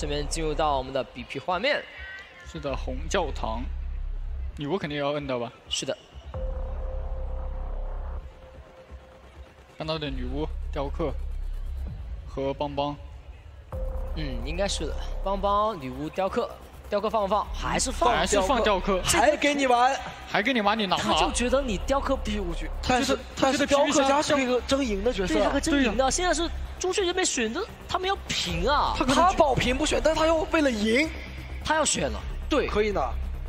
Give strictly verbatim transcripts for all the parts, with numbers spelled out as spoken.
这边进入到我们的 B P 画面。是的，红教堂，女巫肯定要摁到吧？是的。看到的女巫雕刻和邦邦。嗯，应该是的。邦邦女巫雕刻。 雕刻放不放？还是放？还是放雕刻？还给你玩？还给你玩？你拿他就觉得你雕刻比武具，但是他觉得雕刻家是一个争赢的角色，对，是个争赢的。现在是朱雀这边选的，他们要平啊，他保平不选，但他又为了赢，他要选了。对，可以呢，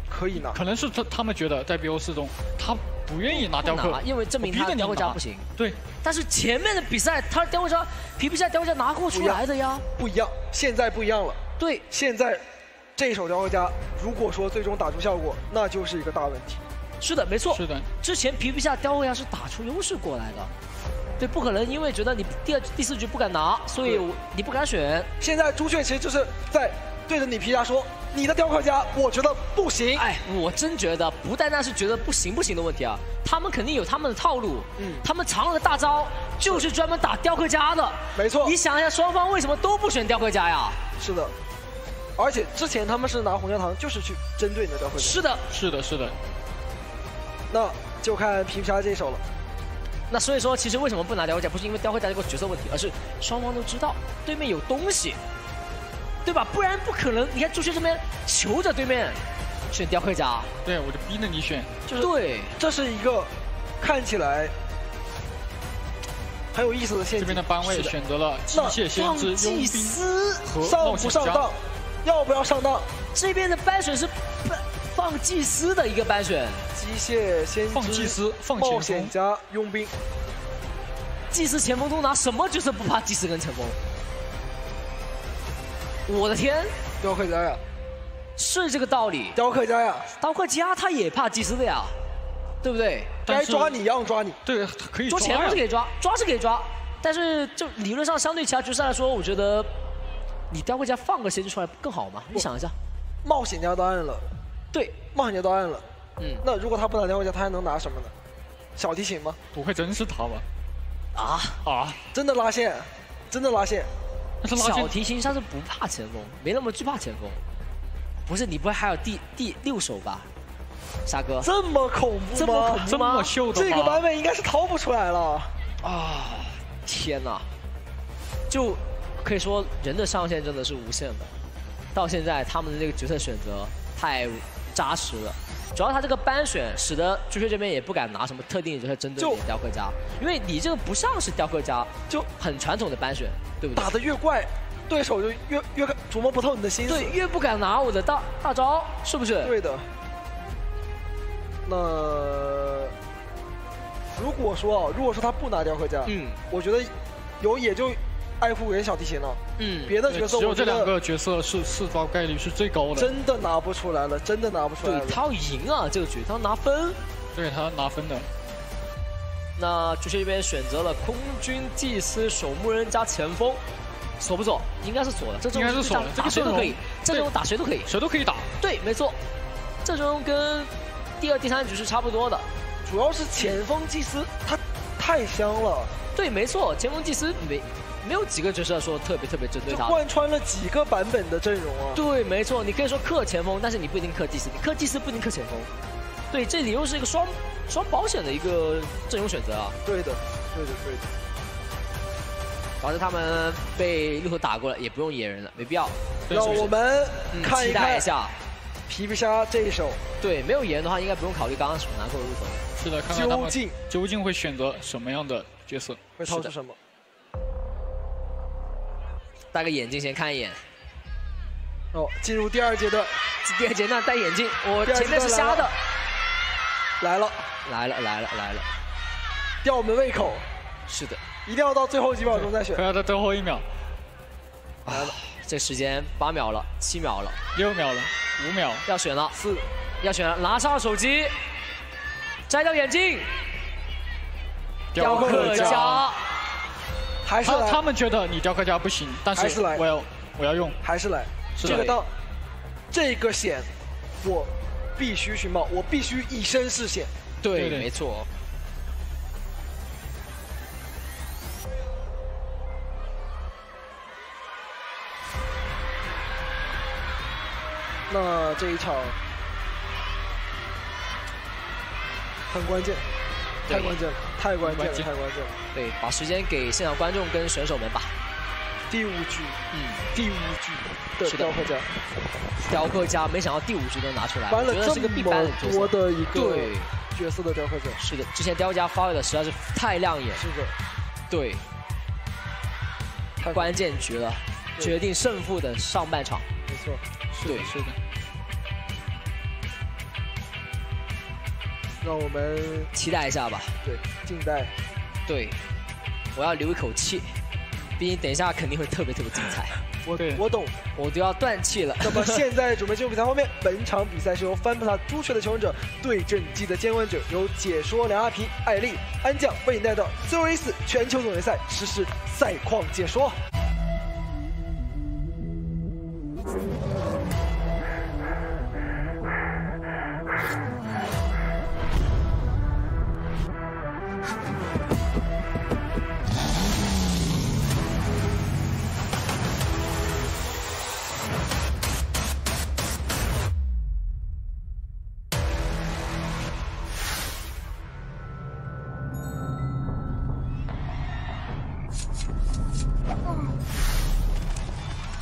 可以呢。可能是他他们觉得在 B O 四 中，他不愿意拿雕刻，因为证明他雕刻家不行。对，但是前面的比赛，他雕刻家皮皮虾雕刻家拿过出来的呀，不一样，现在不一样了。对，现在。 这一手雕刻家，如果说最终打出效果，那就是一个大问题。是的，没错。是的，之前皮皮虾雕刻家是打出优势过来的，对，不可能因为觉得你第二、第四局不敢拿，所以你不敢选。现在朱雀其实就是在对着你皮虾说，你的雕刻家我觉得不行。哎，我真觉得不单单是觉得不行不行的问题啊，他们肯定有他们的套路，嗯，他们藏了个大招，就是专门打雕刻家的。没错。你想一下，双方为什么都不选雕刻家呀？是的。 而且之前他们是拿红教堂，就是去针对你的雕刻家。是的，是的，是的。那就看皮皮虾这一手了。那所以说，其实为什么不拿雕刻家，不是因为雕刻家这个角色问题，而是双方都知道对面有东西，对吧？不然不可能。你看朱雀这边求着对面选雕刻家，对，我就逼着你选。就是对，这是一个看起来很有意思的陷阱。这边的班位选择了机械先知、佣兵和上不上当。 要不要上当？这边的班选是放祭司的一个班选，机械先知、放祭司、放冒险家、佣兵。祭司前锋通拿什么角色不怕祭司跟前锋？我的天！雕刻家呀，是这个道理。雕刻家呀，雕刻家他也怕祭司的呀，对不对？该抓你让抓你，对，可以抓。抓前锋是可以抓，抓是可以抓，但是就理论上相对其他角色来说，我觉得。 你雕刻家放个先知出来更好吗？你想一下，冒险家都按了，对，冒险家都按了，嗯，那如果他不拿雕刻家，他还能拿什么呢？小提琴吗？不会真是他吧？啊啊！真的拉线，真的拉线。小提琴他是不怕前锋，没那么惧怕前锋。不是，你不会还有第第六手吧？沙哥，这么恐怖吗？这么秀的吗？这个版本应该是掏不出来了。啊！天哪！就。 可以说，人的上限真的是无限的。到现在，他们的这个角色选择太扎实了。主要他这个班选，使得朱雀这边也不敢拿什么特定角色针对你雕刻家，因为你这个不像是雕刻家，就很传统的班选，对不对？打得越怪，对手就越越琢磨不透你的心思，对，越不敢拿我的大大招，是不是？对的。那如果说啊，如果说他不拿雕刻家，嗯，我觉得有也就。 爱护人小提琴了，嗯，别的角色只有这两个角色是四发概率是最高的，真的拿不出来了，真的拿不出来了。对，他要赢啊，这个局他要拿分，对他要拿分的。那朱雀这边选择了空军祭司、守墓人加前锋，锁不锁？应该是锁的，这种打谁都可以，这种打谁都可以，谁都可以打。对，没错，这种跟第二、第三局是差不多的，主要是前锋祭司他太香了。对，没错，前锋祭司没。 没有几个角色说特别特别针对他，贯穿了几个版本的阵容啊。对，没错，你可以说克前锋，但是你不一定克祭司，你克祭司不一定克前锋。对，这里又是一个双双保险的一个阵容选择啊。对的，对的，对的。导致他们被鹿头打过了，也不用野人了，没必要。让我们看一看一下皮皮虾这一手。对，没有野人的话，应该不用考虑刚刚手拿过的鹿头。是的，看看他们究竟究竟会选择什么样的角色，会掏出什么。 戴个眼镜先看一眼。哦，进入第二阶段。第二阶段戴眼镜，我前面是瞎的。来了，来了，来了，来了。吊我们胃口。是的，一定要到最后几秒钟再选。不要到最后一秒。来了，这时间八秒了，七秒了，六秒了，五秒，要选了，四，要选了，拿上手机，摘掉眼镜，雕刻家。 还是来他，他们觉得你雕刻家不行，但是我要我要用，还是来这个当，这个险我必须去冒，我必须以身试险。对，对没错。那这一场很关键，太关键了，太关键了，太关键了。对，把时间给现场观众跟选手们吧。第五局，嗯，第五局的雕刻家，雕刻家没想到第五局能拿出来，玩了这么多的一个角色的雕刻家。是的，之前雕刻家发挥的实在是太亮眼。是的，对，关键局了，决定胜负的上半场。没错，对，是的。让我们期待一下吧。对，静待。对，我要留一口气。 毕竟等一下肯定会特别特别精彩，我我懂，我都要断气了。那么现在准备进入比赛方面，本场比赛是由翻帕塔朱雀的求生者对阵鸡的监管者，由解说梁阿皮、艾丽、安将为你带到最后一次全球总决赛实时赛况解说。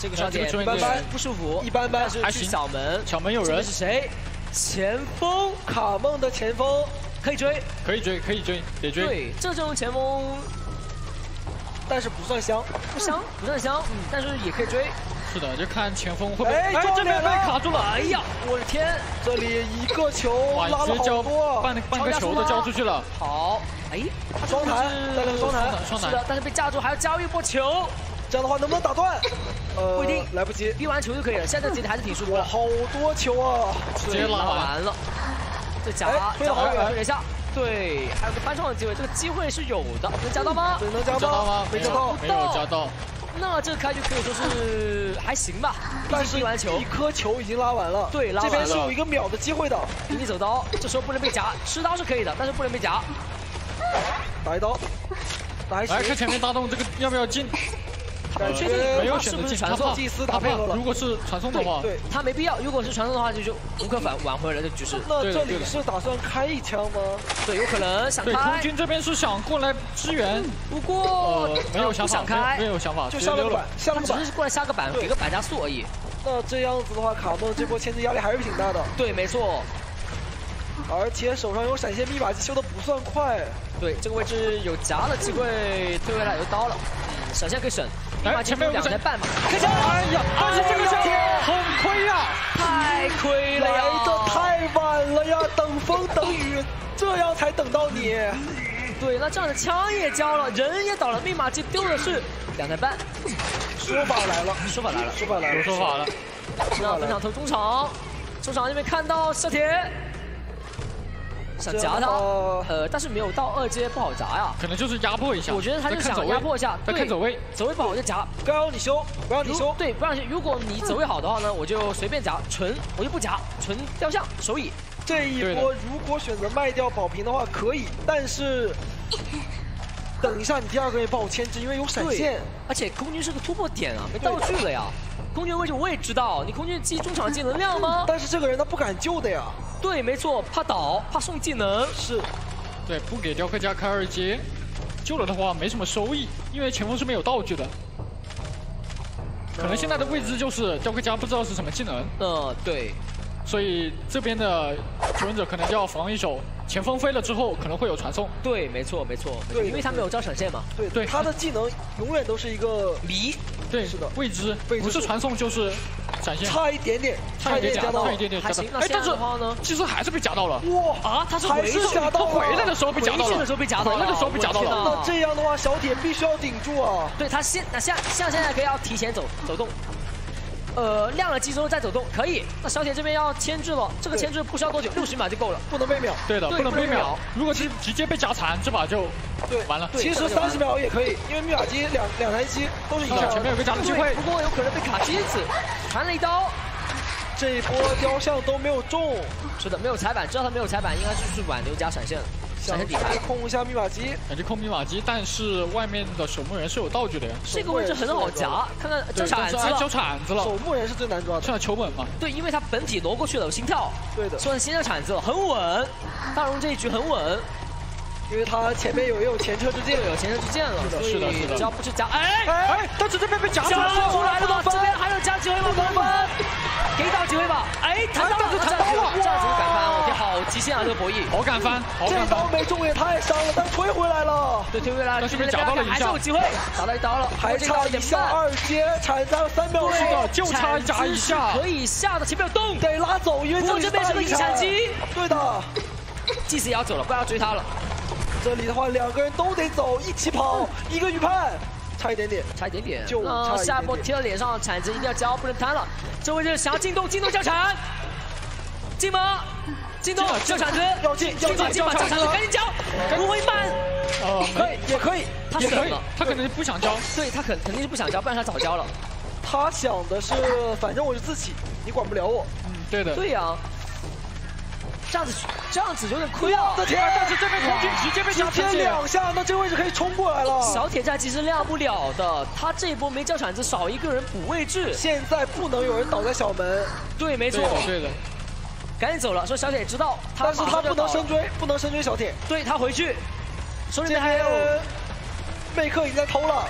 这个双点一般般，不舒服，一般般。还是小门，小门有人。是谁？前锋，卡梦的前锋，可以追，可以追，可以追，得追。对，这阵容前锋，但是不算香，不香，不算香，但是也可以追。是的，就看前锋会不会。哎，这边被卡住了！哎呀，我的天！这里一个球拉了好多，半半个球都交出去了。好，哎，双弹，再来个双弹，双弹。是的，但是被架住，还要加一波球。 这样的话能不能打断？呃，不一定，来不及。逼完球就可以了。现在这节还是挺舒服的。好多球啊！直接拉完了。这夹夹好远，等一下。对，还有个翻窗的机会，这个机会是有的，能夹到吗？能夹到吗？没夹到，没有夹到。那这个开局可以说是还行吧。但是逼完球，一颗球已经拉完了。对，拉完了。这边是有一个秒的机会的。你走刀，这时候不能被夹，吃刀是可以的，但是不能被夹。打一刀，打一刀。来看前面大洞这个要不要进？ 感觉没有选择进，他怕，他怕。如果是传送的话，对，他没必要。如果是传送的话，就就无可挽挽回了这局势。那这里是打算开一枪吗？对，有可能想开。对，空军这边是想过来支援，不过没有想法，没有想法，就下了板，下了板，只是过来下个板，给个板加速而已。那这样子的话，卡梦这波牵制压力还是挺大的。对，没错。而且手上有闪现密码机，修的不算快。对，这个位置有夹的机会，退回来有刀了。 小线可以省，哎，前面两个人半嘛，开枪！哎呀，但是这个枪很亏呀，太亏了呀，来的太晚了呀，等风等雨，这样才等到你。对，那这样的枪也交了，人也倒了，密码机丢的是两台半。说法来了，说法来了，说法来了，说法了。那分场投中场，中场这边看到小铁。 想夹他，呃，但是没有到二阶不好夹呀。可能就是压迫一下。我觉得他就想压迫一下，对，看走位，走位不好就夹，不要你修，不要你修，对，不让你修。如果你走位好的话呢，我就随便夹，纯我就不夹，纯雕像手椅。这一波如果选择卖掉保平的话可以，但是等一下你第二个也帮我牵制，因为有闪现，而且空军是个突破点啊，没道具了呀。空军位置我也知道，你空军击中场技能量吗？但是这个人他不敢救的呀。 对，没错，怕倒，怕送技能，是，对，不给雕刻家开二阶，救了的话没什么收益，因为前锋是没有道具的，可能现在的位置就是雕刻家不知道是什么技能，嗯，对，所以这边的求生者可能就要防一手，前锋飞了之后可能会有传送，对，没错，没错，对，因为他没有招闪现嘛，对，对，他的技能永远都是一个谜，对，是的，未知，不是传送就是。 闪现差一点点，差一点点夹到，差一点点夹到。哎，但是其实还是被夹到了。哇啊！他是回去，他回来的时候被夹到了。回去的时候被夹到了。回来的时候被夹到了。那这样的话，小铁必须要顶住啊！对他现那下像现在可以要提前走走动，呃，亮了机之后再走动可以。那小铁这边要牵制了，这个牵制不需要多久，六十秒就够了，不能被秒。对的，不能被秒。如果是直接被夹残，这把就对完了。其实三十秒也可以，因为密码机两两台机都是一样。前面有个夹的机会，不过有可能被卡机子。 传了一刀，这一波雕像都没有中。是的，没有踩板，知道他没有踩板，应该就是挽留加闪现了。闪现底牌，空一下密码机，感觉空密码机，但是外面的守墓人是有道具的呀。这个位置很好夹，看看交铲子了，交铲子了。守墓人是最难抓的，算求稳嘛？对，因为他本体挪过去了，有心跳。对的，算新的铲子了，很稳。大荣这一局很稳。 因为他前面有有前车之鉴，有前车之鉴了，所以只要不去夹，哎哎，他直接被被夹出来了吗？这边还有加机会吗？高分，给到机会吧！哎，他到了，他到了，这样子敢翻，我天，好极限啊！这个博弈，好敢翻，这刀没中也太伤了，但推回来了，对，推回来了，这边夹到了一下，还是有机会，打到一刀了，还差一下二阶，铲子三秒是的，就差夹一下，可以下的前面有洞，得拉走，因为这边是个一闪击，对的，祭司也要走了，不要追他了。 这里的话，两个人都得走，一起跑，一个预判，差一点点，差一点点，就差一点点。下一波贴到脸上，铲子一定要交，不能瘫了。这位置想要进洞，进洞交铲，进吗？进洞交铲子，要进，要进，进吧，交铲子，赶紧交，不会慢。哦，可以，也可以，他可以，他可能是不想交，对他肯肯定是不想交，不然他早交了。他想的是，反正我是自己，你管不了我。嗯，对的。对呀。 这样子，这样子有点亏啊！我的天！但是这边空军直接被夹成两下，那这位置可以冲过来了。小铁架其实亮不了的，他这一波没交铲子，少一个人补位置。现在不能有人倒在小门。对，没错。对的。赶紧走了，说小铁知道，但是他不能深追，不能深追小铁。对他回去，手里面还有贝克已经在偷了，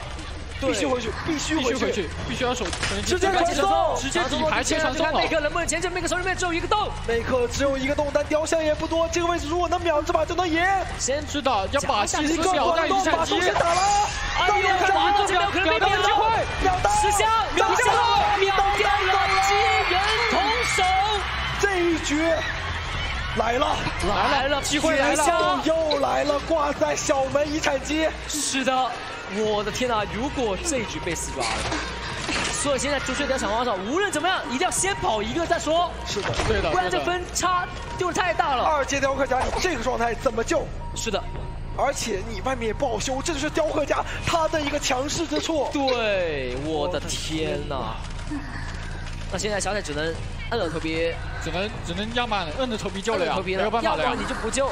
必须回去，必须回去，必须要守。直接传送，直接底牌切传送了。贝克能不能前进？贝克手里面只有一个洞。贝克只有一个洞，但。 雕像也不多，这个位置如果能秒这把就能赢。先知道要把西斯秒在一闪击，打了，哎呀，这完了，这秒可能被秒机会，秒到，十下，秒掉，秒掉了，机人同手，这一局来了，来了，机会来了，又来了，挂在小门一闪击。是的，我的天哪，如果这一局被死抓了。 所以现在朱雀在场上，无论怎么样，一定要先跑一个再说。是的，对的，不然这分差丢太大了。二阶雕刻家，你这个状态怎么救？是的，而且你外面也不好修，这就是雕刻家他的一个强势之处。对，我的天哪！那现在小铁只能摁着头皮，只能只能要么摁着头皮救了呀，没有办法了。要么你就不救，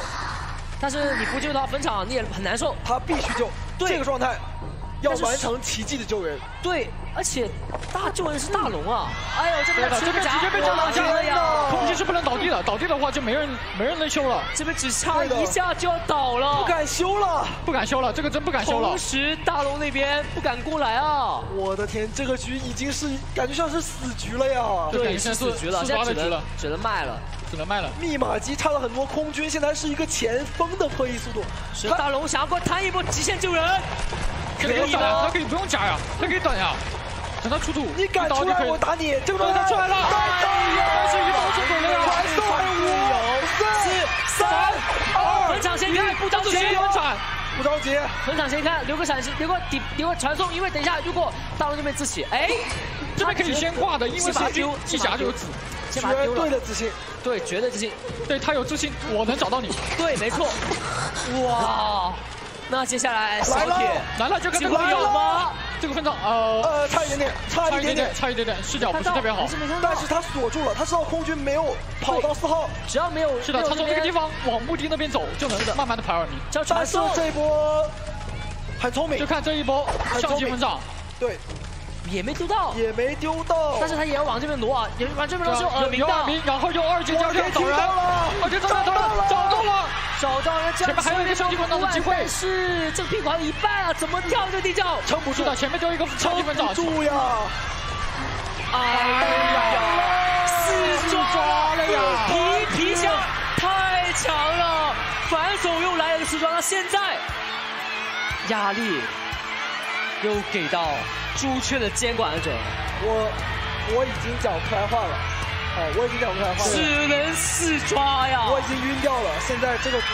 但是你不救的话，分场你也很难受。他必须救，这个状态。 要完成奇迹的救人，对，而且大救人是大龙啊！哎呦，这边这边直接被打下了呀！空军是不能倒地的，倒地的话就没人没人能修了。这边只差一下就要倒了，不敢修了，不敢修了，这个真不敢修了。同时大龙那边不敢过来啊！我的天，这个局已经是感觉像是死局了呀！对，是死局了，现在只能只能卖了，只能卖了。密码机差了很多，空军现在是一个前锋的破译速度，是大龙想要过贪一波极限救人。 可以打，他可以不用夹呀，他可以等呀，等他出土。你敢出来，我打你！这个东西出来了，但是已经到出手了呀！五、四、三、二，本场先看，不着急，不着急，本场先看，留个闪现，留个底，留个传送，因为等一下如果大龙这边自己，哎，这边可以先挂的，因为他丢一夹就有子，绝对的自信，对，绝对自信，对他有自信，我能找到你，对，没错，哇。 那接下来小铁来了，这个分场有吗？这个分场呃呃差一点点，差一点点，差一点点，视角不是特别好，但是他锁住了，他知道空军没有跑到四号，只要没有是的，他从这个地方往墓地那边走就能慢慢的排二名。但是这一波很聪明，就看这一波上级分场，对，也没丢到，也没丢到，但是他也要往这边挪啊，也往这边挪是有耳鸣的，然后用二阶交叉找人，二阶交叉找人找到了。 找到人，前面还有一个上级分掌的机会，但是这个屁股还有一半啊，怎么跳这地窖？撑不住的，前面就一个上级分掌，撑不住呀！哎呀，四抓了呀！皮皮箱太强了，反手又来了个四抓，那现在压力又给到朱雀的监管者，我我已经讲不出来话了。 哦，我已经讲不出来话了，只能四抓呀！我已经晕掉了，现在这个局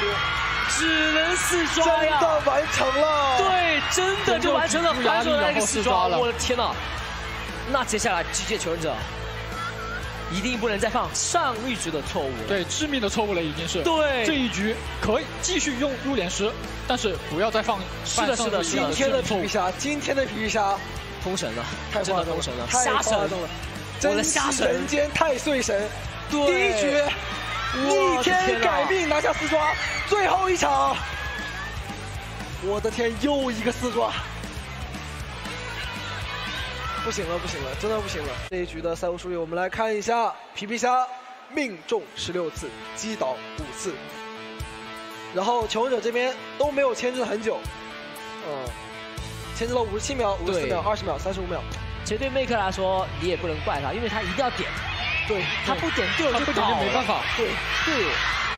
只能四抓呀！真的完成了，对，真的就完成了，反手来一个四抓，我的天哪！那接下来机械求生者一定不能再犯上一局的错误了，对，致命的错误了已经是。对，这一局可以继续用入殓师，但是不要再犯。是的，是的，今天的皮皮虾，今天的皮皮虾通神了，太真的通神了，瞎神。 我的瞎神，人间太岁神，第一局逆天改命拿下四抓，最后一场，我的天，又一个四抓，不行了，不行了，真的不行了。这一局的赛后数据，我们来看一下，皮皮虾命中十六次，击倒五次，然后求生者这边都没有牵制很久，嗯，牵制了五十七秒、五十四秒、二十秒、三十五秒。 其实对麦克来说，你也不能怪他，因为他一定要点，对，他不点队友就搞，没办法，对，对。